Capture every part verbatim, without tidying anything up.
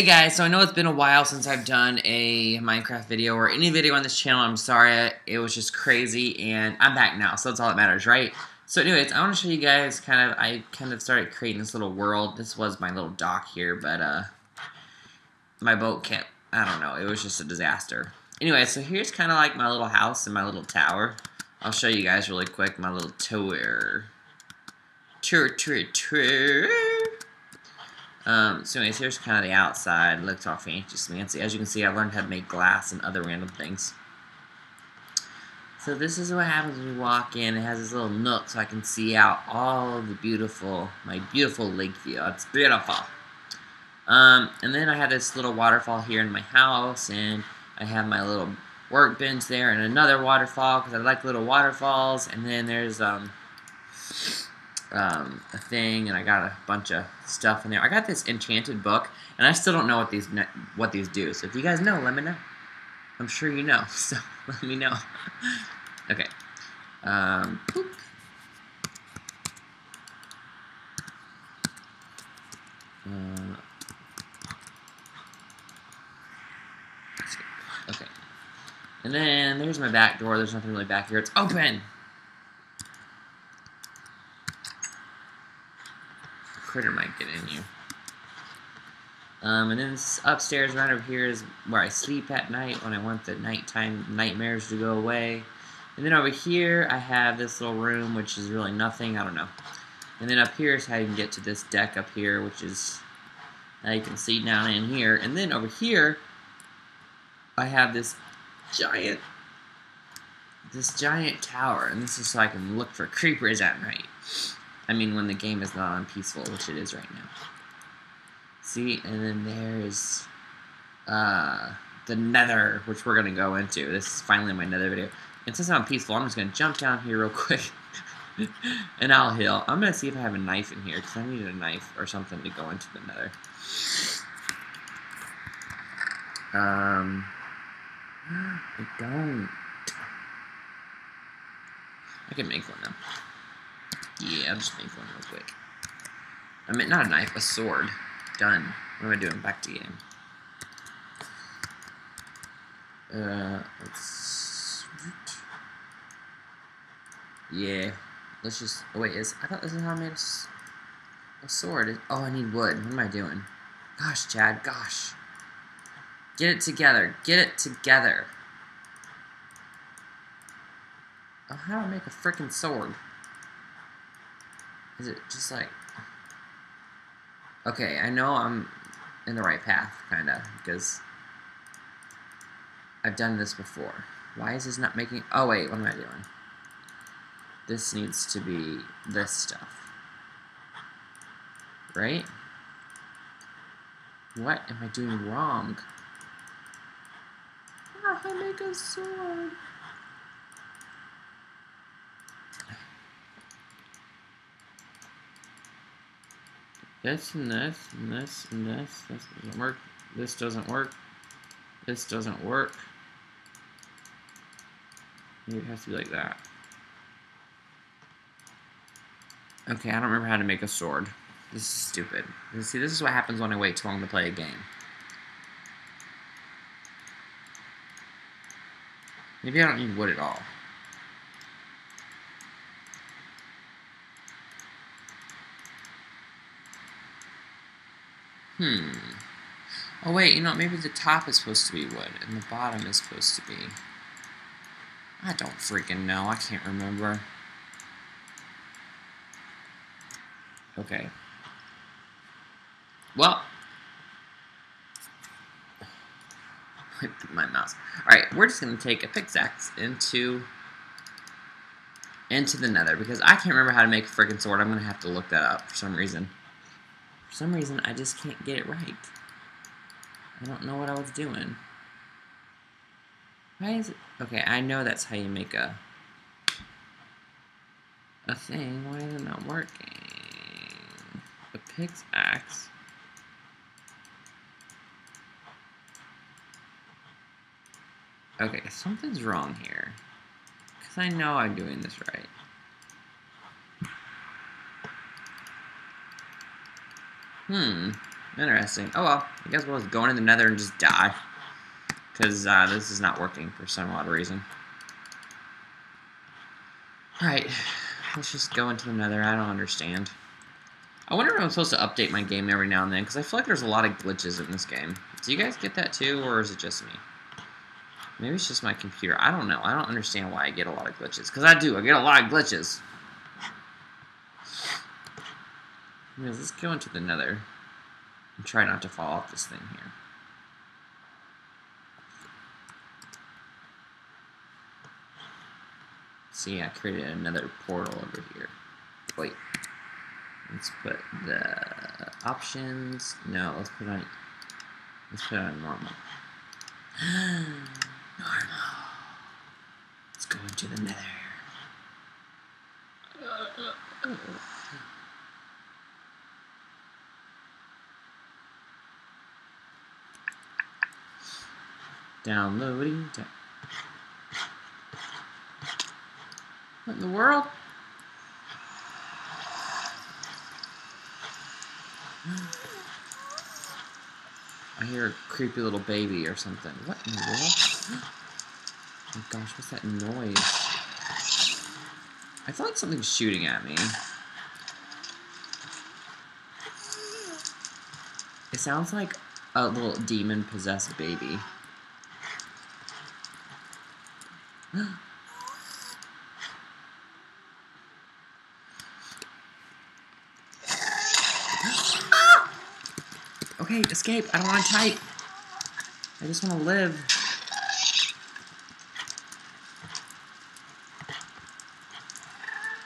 Hey guys, so I know it's been a while since I've done a Minecraft video or any video on this channel. I'm sorry, it was just crazy, and I'm back now, so that's all that matters, right? So anyways, I want to show you guys kind of, I kind of started creating this little world. This was my little dock here, but uh, my boat kept, I don't know, it was just a disaster. Anyway, so here's kind of like my little house and my little tower. I'll show you guys really quick my little tower. Tour, tour, tour. Um, so anyways, here's kind of the outside. It looks all fancy, fancy. As you can see, I've learned how to make glass and other random things. So this is what happens when you walk in. It has this little nook so I can see out all of the beautiful, my beautiful lake view. It's beautiful. Um, and then I had this little waterfall here in my house, and I have my little workbench there and another waterfall because I like little waterfalls. And then there's um, um, a thing, and I got a bunch of stuff in there. I got this enchanted book, and I still don't know what these ne what these do. So if you guys know, let me know. I'm sure you know, so let me know. Okay. Um, boop. Uh, Okay, and then there's my back door. There's nothing really back here. It's open. Critter might get in you. Um, and then upstairs, right over here, is where I sleep at night when I want the nighttime nightmares to go away. And then over here, I have this little room, which is really nothing. I don't know. And then up here is how you can get to this deck up here, which is now you can see down in here. And then over here, I have this giant, this giant tower, and this is so I can look for creepers at night. I mean, when the game is not on peaceful, which it is right now. See, and then there is uh, the Nether, which we're gonna go into. This is finally my Nether video. And since I'm peaceful, I'm just gonna jump down here real quick, and I'll heal. I'm gonna see if I have a knife in here because I need a knife or something to go into the Nether. Um. I don't. I can make one now. Yeah, I'll just make one real quick. I mean, not a knife, a sword. Done. What am I doing? Back to game. Uh, let's... Yeah. Let's just... Oh, wait, is... I thought this is how I made a, a sword. Oh, I need wood. What am I doing? Gosh, Chad. Gosh. Get it together. Get it together. Oh, how do I make a frickin' sword? Is it just like... Okay, I know I'm in the right path, kinda, because I've done this before. Why is this not making... Oh, wait, what am I doing? This needs to be this stuff. Right? What am I doing wrong? I make a sword. This and this and this and this. This doesn't work. This doesn't work. This doesn't work. Maybe it has to be like that. Okay, I don't remember how to make a sword. This is stupid. You see, this is what happens when I wait too long to play a game. Maybe I don't need wood at all. Hmm. Oh wait, you know, maybe the top is supposed to be wood, and the bottom is supposed to be... I don't freaking know, I can't remember. Okay. Well... my mouse. Alright, we're just going to take a pickaxe into into the Nether, because I can't remember how to make a freaking sword. I'm going to have to look that up for some reason. For some reason, I just can't get it right. I don't know what I was doing. Why is it... Okay, I know that's how you make a a thing. Why is it not working? A pickaxe. Okay, something's wrong here, because I know I'm doing this right. Hmm, Interesting. Oh well, I guess we'll just go into the Nether and just die. Because uh, this is not working for some odd reason. Alright, let's just go into the Nether. I don't understand. I wonder if I'm supposed to update my game every now and then, because I feel like there's a lot of glitches in this game. Do you guys get that too, or is it just me? Maybe it's just my computer. I don't know. I don't understand why I get a lot of glitches. Because I do. I get a lot of glitches. Anyways, let's go into the Nether. And try not to fall off this thing here. See, I created another portal over here. Wait. Let's put the options. No, let's put on let's put on normal. Normal. Let's go into the Nether. Downloading. What in the world? I hear a creepy little baby or something. What in the world? Oh my gosh, what's that noise? I feel like something's shooting at me. It sounds like a little demon-possessed baby. Okay, escape. I don't want to type. I just want to live.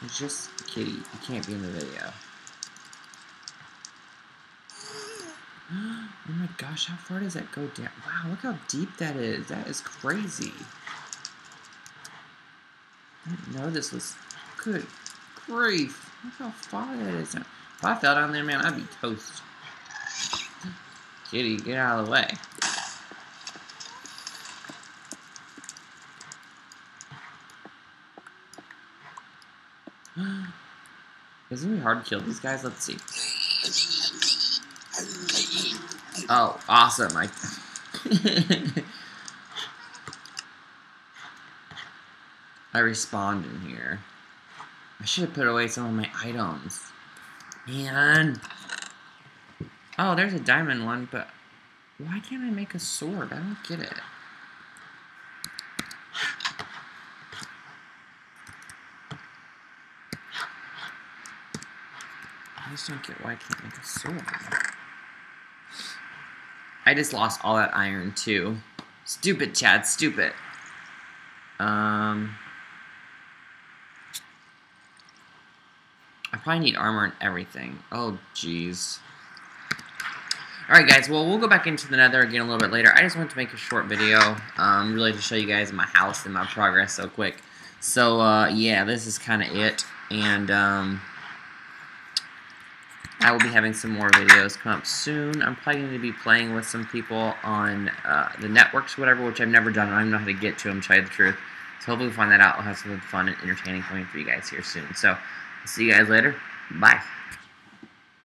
It's just a kitty. You can't be in the video. Oh my gosh, how far does that go down? Wow, look how deep that is. That is crazy. I didn't know this was... Good grief. Look how far that is. If I fell down there, man, I'd be toast. Kitty, get out of the way. Isn't it hard to kill these guys? Let's see. Oh, awesome. I... I respawned in here. I should have put away some of my items. Man. Oh, there's a diamond one, but why can't I make a sword? I don't get it. I just don't get why I can't make a sword. I just lost all that iron, too. Stupid, Chad, stupid. Um... I probably need armor and everything. Oh, jeez. Alright guys, well, we'll go back into the Nether again a little bit later. I just wanted to make a short video, um, really to show you guys my house and my progress so quick. So, uh, yeah, this is kind of it, and, um, I will be having some more videos come up soon. I'm probably going to be playing with some people on, uh, the networks or whatever, which I've never done, and I don't know how to get to them, to tell you the truth. So hopefully we'll find that out. We'll have something fun and entertaining coming for you guys here soon. So, see you guys later. Bye.